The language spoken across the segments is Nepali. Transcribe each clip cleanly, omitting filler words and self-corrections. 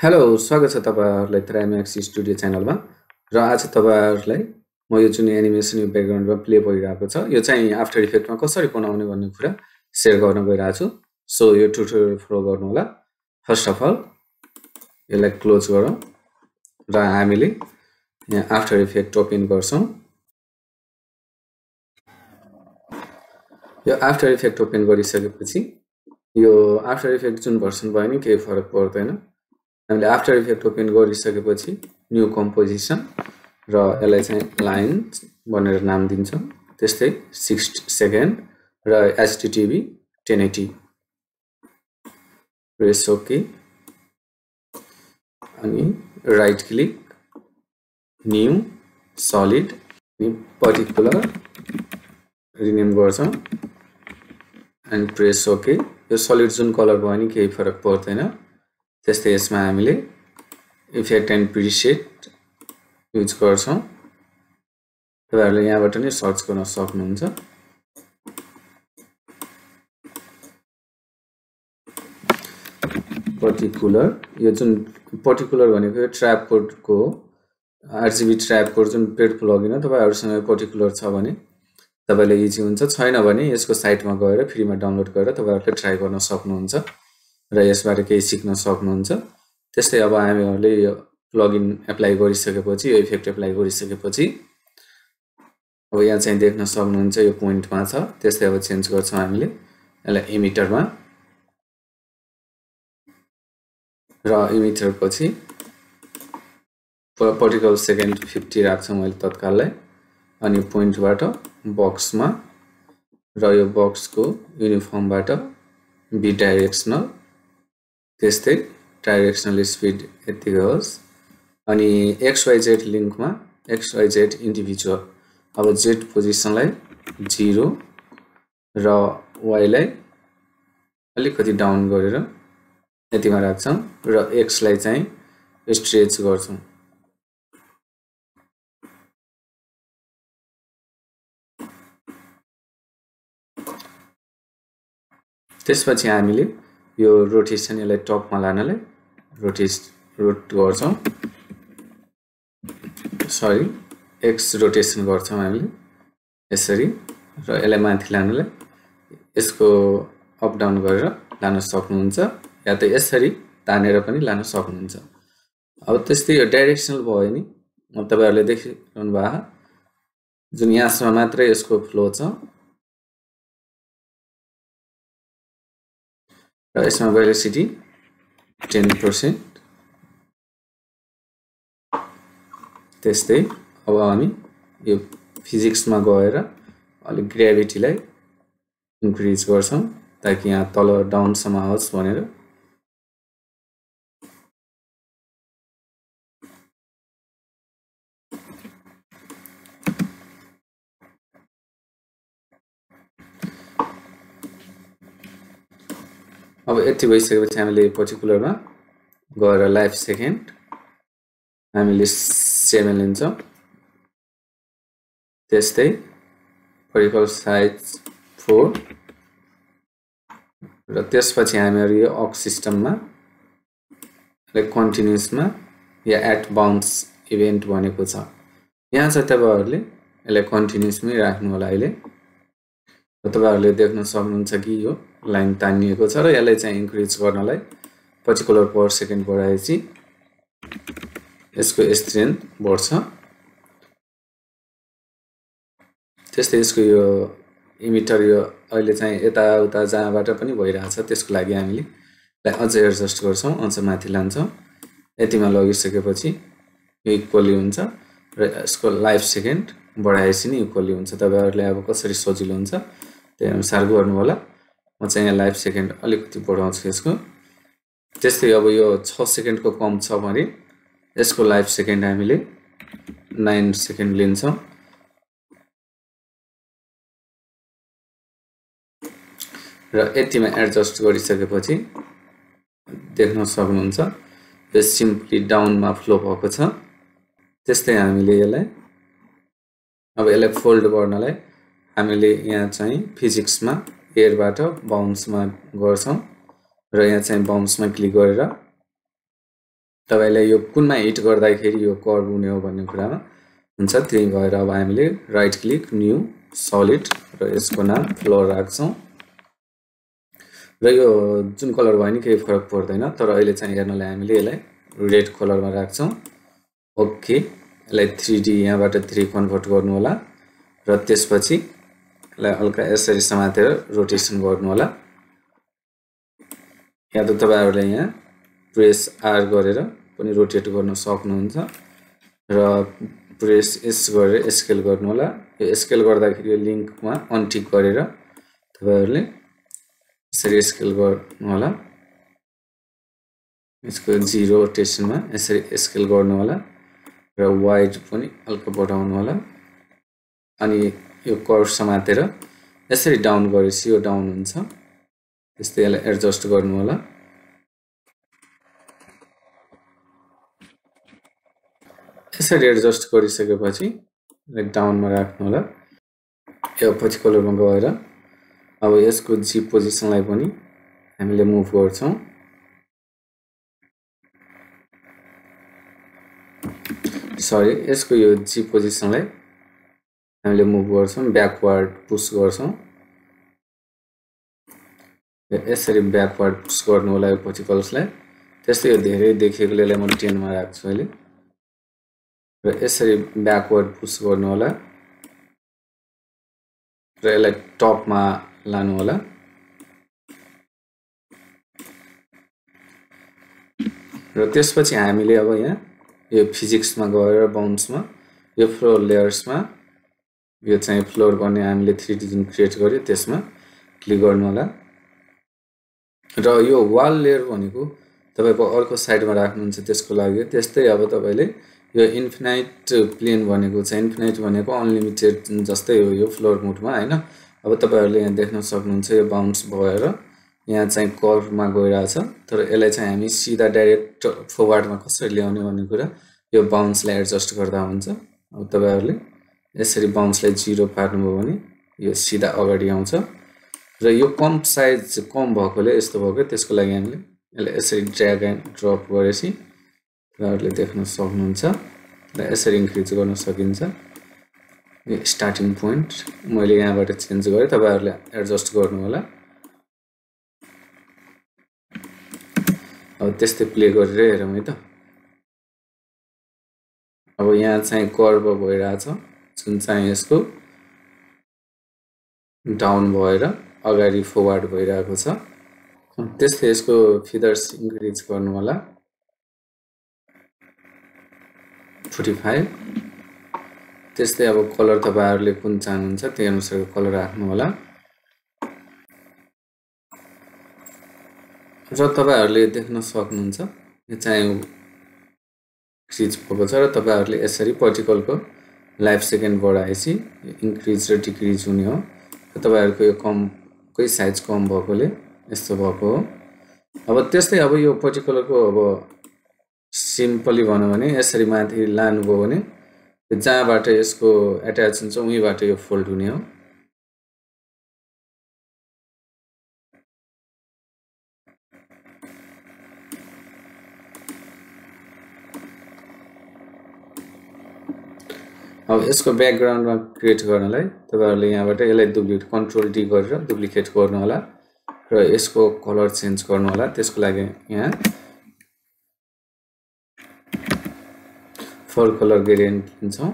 Hello, Saga Satawa, Terai Max Studio Channel. Ra Satawa, my animation background play by Rapata. You say After Effects, Makosari Ponani Vanukura, Sergona Verazu. So your tutorial for Gornola. First of all, you like close Goro. Ra Emily After Effects open Gorson. Your After Effects open very selectivity. Your After Effects in person binding K for a portana. And after effect open go risakepachi new composition ra lines bhanera naam dinchau testai 60 second ra HDTV 1080 press OK ani right click new solid in particular rename garchau and press OK. Your solid zone color bhayo ni kehi farak pardaina. त्यसै यसमा हामीले इफेक्ट एन्ड प्रिसेट युज गर्छौं तपाईहरुले यहाँबाट नै सर्च गर्न सक्नुहुन्छ पर्टिकुलर यो जुन पर्टिकुलर भनेको यो ट्र्यापकोड को RGB ट्र्यापकोड जुन पेड प्लगइन हो तपाईहरुसँग पर्टिकुलर छ भने तपाईले इजी हुन्छ छैन भने यसको साइटमा गएर फ्रीमा डाउनलोड गरेर तपाईहरुले ट्राई गर्न सक्नुहुन्छ र यसबारे केही सिक्न सक्नुहुन्छ त्यसै अब हामीहरुले यो प्लगइन एप्लाई गरिसकेपछि यो इफेक्ट एप्लाई गरिसकेपछि अब यहाँ चाहिँ देख्न सक्नुहुन्छ यो पोइन्टमा छ त्यसै अब चेन्ज गर्छौं हामीले यसलाई इमिटरमा र इमिटर पछि पर्टिकल सेकेन्ड 50 राख्छौं मैले तत्कालै अनि पोइन्टबाट बक्समा र यो बक्सको युनिफर्मबाट बी डाइरेक्सनल त्यस्तै डाइरेक्सनल स्पीड यति होस् अनि xyz लिंकमा xyz इन्डिभिजुअल अब z पोजिसनलाई 0 र y लाई अलिकति डाउन गरेर यतिमा राख्छौं र x लाई चाहिँ स्ट्रेच गर्छौं त्यसपछि हामीले यो रोटेशन यसलाई टपमा लानले रोटेट गर्छौं सरी एक्स रोटेशन गर्छौं हामीले यसरी र यसलाई माथि लानले यसको अप डाउन गरेर लान सक्नुहुन्छ या त यसरी तानेर पनि लान सक्नुहुन्छ अब त्यस्तै यो डाइरेक्सनल भयो नि म तपाईहरुले देखिरहनु भएको जुन यहाँसम्म मात्र यसको फ्लो छ यसमा वेलोसिटी 10% त्यस्तै अब हामी यो फिजिक्समा गएर अलि ग्रेभिटीलाई इन्क्रीज गर्छौं ताकि यहाँ तल डाउन सम्म होस् भनेर अब यति भइसकेपछि हामीले पर्टिकुलरमा गएर लाइफ सेकेन्ड हामीले 7 लिन्छौं त्यस्तै पर्टिकुलर साइज 4 र त्यसपछि हामीहरु यो अक्स सिस्टममा र कन्टीन्युअसमा या एट बाउन्स इभेन्ट भनेको छ यहाँ चाहिँ तपाईहरुले यसलाई कन्टीन्युअसमै राख्नु होला अहिले तपाईहरुले देख्न सक्नुहुन्छ कि यो लाइन तानिएको छ र यसलाई चाहिँ इन्क्रीज गर्नलाई पर्टिकुलर पर सेकेन्ड बढाएपछि यसको स्ट्रेन्थ बढ्छ त्यस्तै यसको यो इमिटर यो अहिले चाहिँ यता उता जहाँबाट पनि भइरहेछ त्यसको लागि हामीले अझ एडजस्ट गर्छौं अझ माथि लान्छौं यतिमा लगिसकेपछि यो इक्वली हुन्छ र यसको लाइफ सेकेन्ड बढाएपछि नि इक्वली हुन्छ तपाईहरुले अब कसरी सजिलो हुन्छ त्यही अनुसार गर्नु होला म चाहिँ यहाँ लाइफ सेकेन्ड अलिकति बढाउँछु यसको त्यस्तै अब यो 6 सेकेन्डको कम छ भने यसको लाइफ सेकेन्ड हामीले 9 सेकेन्ड लिन्छौं र यतिमा एडजस्ट गरिसकेपछि देख्न सक्नुहुन्छ यो सिम्पली डाउनमा फ्लो भएको छ त्यस्तै हामीले यसलाई अब यसलाई फोल्ड गर्नलाई हामीले यहाँ चाहिँ फिजिक्समा एयरबाट बाउन्समा गर्छौं र यहाँ चाहिँ बाउन्समा क्लिक गरेर तपाईले यो कुनमा एड गर्दाखेरि यो कर्व हुने हो भन्ने कुरामा हुन्छ त्यही भएर अब हामीले राइट क्लिक न्यू सलिड र यसको नाम फ्लोर राख्छौं र यो जुन कलर भयो नि केही फरक पर्दैन तर अहिले चाहिँ हेर्नलाई हामीले यसलाई रेड कलरमा राख्छौं ओके यसलाई 3D यहाँबाट 3 कन्भर्ट गर्नु होला र त्यसपछि यसलाई हल्का यसरी समातेर रोटेशन गर्नु होला या त तपाईहरुले यहाँ प्रेस आर गरेर पनि रोटेट गर्न सक्नुहुन्छ र प्रेस एस गरेर स्केल गर्नु होला यो स्केल गर्दाखेरि यो लिंकमा अनटिक गरेर तपाईहरुले यसरी स्केल गर्नु होला यसको 0 रोटेशनमा यसरी स्केल गर्नु होला र वाइड पनि हल्का बढाउनु होला अनि यो कर्व समातेर यसरी डाउन गरेपछि यो डाउन हुन्छ त्यसले यसलाई एडजस्ट गर्नु होला यसरी एडजस्ट गरिसकेपछि लाइक डाउनमा राख्नु होला यो पछि कलरमा गएर अब यसको जी पोजिसनलाई पनि हामीले मुभ गर्छौं सरी यसको यो जी पोजिसनलाई हामीले मुभ गर्छौं ब्याकवर्ड पुश गर्छौं यसरी ब्याकवर्ड पुश गर्नु होला यो पोजिसनलाई त्यसै यो धेरै देखेकोले म 10 मा राख्छु अहिले र यसरी ब्याकवर्ड पुश गर्नु होला र यसलाई टपमा लानु होला र त्यसपछि हामीले अब यहाँ यो फिजिक्समा गएर बाउन्समा यो फ्लोर लेयर्समा यो चाहिँ फ्लोर गर्ने हामीले 3D जुन क्रिएट गर्यो त्यसमा क्लिक गर्नु होला र यो वाल लेयर भनेको तपाईको अर्को साइडमा राख्नुहुन्छ त्यसको लागि त्यस्तै अब तपाईले यो इन्फिनाइट प्लेन भनेको चाहिँ इन्फिनाइट भनेको अनलिमिटेड जस्तै हो यो फ्लोर मोडमा हैन अब तपाईहरुले यहाँ देख्न सक्नुहुन्छ यो बाउन्स भएर यहाँ चाहिँ कर्वमा गइराछ तर यसलाई चाहिँ हामी सिधा डाइरेक्ट फरवार्डमा कसरी ल्याउने भन्ने कुरा यो बाउन्सलाई एडजस्ट गर्दा हुन्छ अब तपाईहरुले यसरी बाउन्सलाई 0 पार्नुभयो भने यो सिधा अगाडि आउँछ र यो कम साइज कम भएकोले यस्तो भएको त्यसको लागि हामीले यसलाई यसरी ड्र्याग एन्ड ड्रप गरेपछि तपाईहरुले देख्न सक्नुहुन्छ र यसरी इन्क्रिज गर्न सकिन्छ यो स्टार्टिङ पोइन्ट मैले यहाँबाट चेन्ज गरे तपाईहरुले एडजस्ट गर्नु होला अब त्यस्तै प्ले गरेर हेरौँ है त अब यहाँ चाहिँ कर्व भइराछ जुन चाहिँ यसको डाउन भएर अगाडि फरवार्ड भइराको छ त्यस्तै यसको फिदर्स इन्क्रिज गर्नु होला 45 त्यसले अब कलर तपाईहरुले कुन चाहनुहुन्छ त्यही अनुसार कलर राख्नु होला र तपाईहरुले देख्न सक्नुहुन्छ यो चाहिँ क्रिज भएको छ र तपाईहरुले यसरी पार्टिकलको लाइफ सेकेन्ड बढाएपछि इन्क्रिज र डिक्रिज हुने हो तपाईहरुको यो कम कोही साइज कम भएकोले यस्तो भएको हो अब त्यस्तै अब यो पार्टिकलको अब सिम्पली भन्नु भने यसरी माथि लानु भो भने जहाँबाट यसको अट्याच हुन्छ उहीबाट यो फोल्ड हुने हो अब यसको ब्याकग्राउन्डमा क्रिएट गर्नलाई तपाईहरुले यहाँबाट यसलाई डुप्लिकेट कन्ट्रोल डी गरेर डुप्लिकेट गर्नु होला र यसको कलर चेन्ज गर्नु होला त्यसको लागि यहाँ फर कलर ग्रेडियन्ट लिन्छौं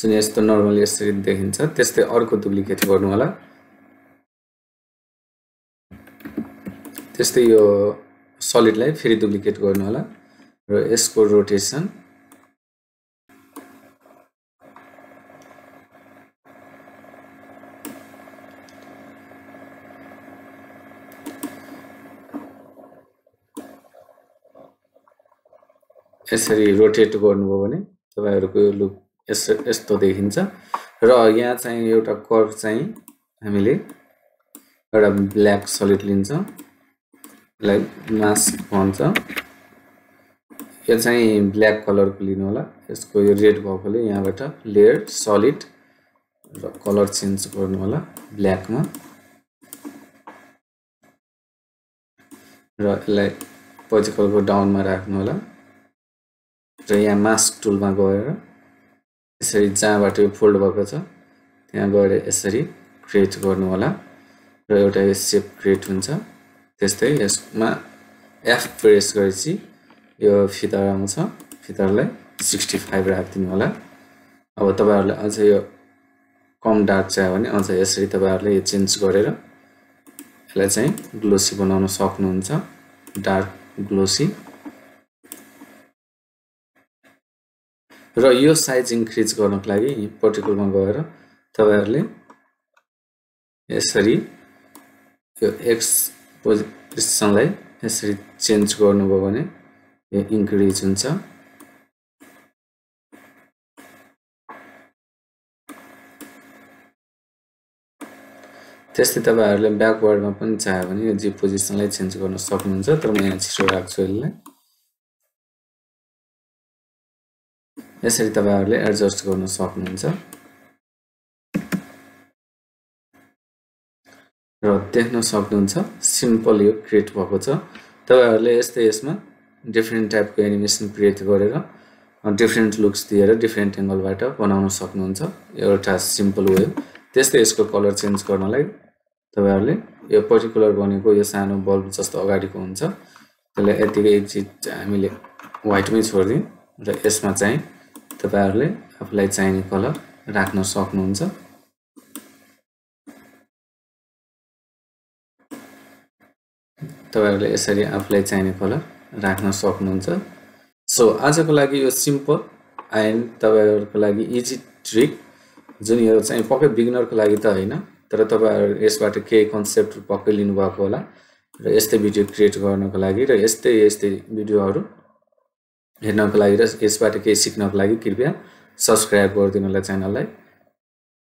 जुन यस्तो नर्मली यसरी देखिन्छ त्यस्तै अर्को डुप्लिकेट गर्नु होला त्यस्तै यो सलिडलाई फेरि डुप्लिकेट गर्नु होला र यसको रोटेशन यसरी रोटेट गर्नुभयो भने तपाईहरुको यो लुक यस्तो देखिन्छ र यहाँ चाहिँ एउटा कर्व चाहिँ हामीले एउटा ब्ल्याक सलिड लिन्छ लाइक मास्क भन्छ यो चाहिँ ब्ल्याक कलरको लिनु होला यसको यो रेड भएकोले यहाँबाट लेयर सलिड र कलर चेन्ज गर्नु होला ब्ल्याकमा र लाइक पर्टिकल को डाउन में राख्नु होला र यहाँ मास्क टुल मा गएर यसरी जहाँबाट यो फोल्ड भएको छ त्यहाँ गएर यसरी क्रिएट गर्नु होला र एउटा शेप क्रिएट हुन्छ त्यस्तै यसमा F प्रेस गरेपछि यो फिटर आउँछ फिटरलाई 65 राख्दिनु होला अब तपाईहरुले अझ यो कम डार्क चाहियो भने अझ यसरी तपाईहरुले यो चेन्ज गरेर यसलाई चाहिँ ग्लोसी बनाउन सक्नुहुन्छ डार्क ग्लोसी र यो साइज इन्क्रिज गर्नको लागि पर्टिकुलरमा गएर तपाईहरुले यसरी यो x पोजिसनलाई यसरी चेन्ज गर्नुभयो भने यो इन्क्रिज हुन्छ त्यस्तै तपाईहरुले ब्याकवर्ड मा पनि चाहे भने यो जी पोजिसनलाई चेन्ज गर्न सक्नुहुन्छ तर म यहाँ छिटो राख्छु यसलाई यसरी तपाईहरुले एडजस्ट गर्न सक्नुहुन्छ र देख्न सक्नुहुन्छ सिम्पल यो क्रिएट भएको छ तपाईहरुले यस्तै यसमा डिफरेन्ट टाइपको एनिमेसन क्रिएट गरेर डिफरेन्ट लुक्स दिएर डिफरेन्ट एंगलबाट बनाउन सक्नुहुन्छ एउटा सिम्पल वे त्यस्तै यसको कलर चेन्ज गर्नलाई तपाईहरुले यो पर्टिकुलर बनेको यो सानो बल्ब जस्तो अगाडीको हुन्छ त्यसले यतिकै एकछिट हामीले व्हाइटमै छोड्दिन र यसमा चाहिँ तपाईहरुले आफुलाई चाहिने कलर राख्न सक्नुहुन्छ तपाईहरुले यसरी आफुलाई चाहिने कलर राख्न सक्नुहुन्छ सो आजको लागि यो सिम्पल एन्ड तपाईहरुको लागि इजी ट्रिक जुन यो चाहिँ पक्कै बिगिनर को लागि त हैन तर तपाईहरु यसबाट के कन्सेप्ट पक्कै लिनु भएको होला र यस्तै भिडियो क्रिएट गर्नको लागि र यस्तै यस्तै भिडियोहरु हेर्नको लागि र यसबाट के सिक्नको लागि कृपया सब्स्क्राइब गरिदिनु होला च्यानललाई